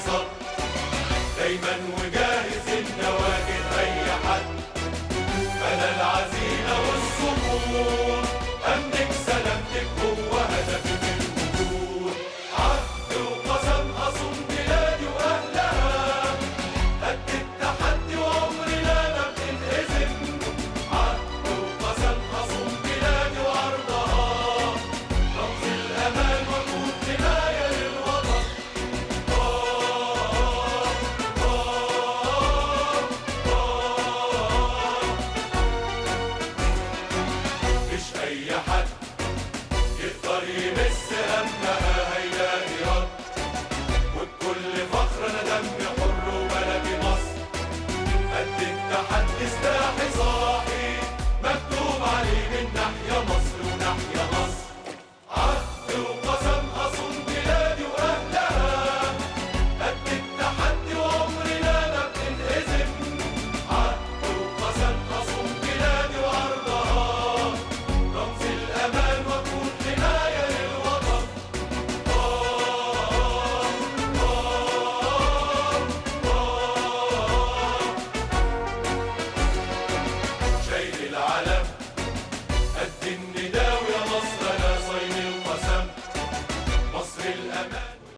يصب.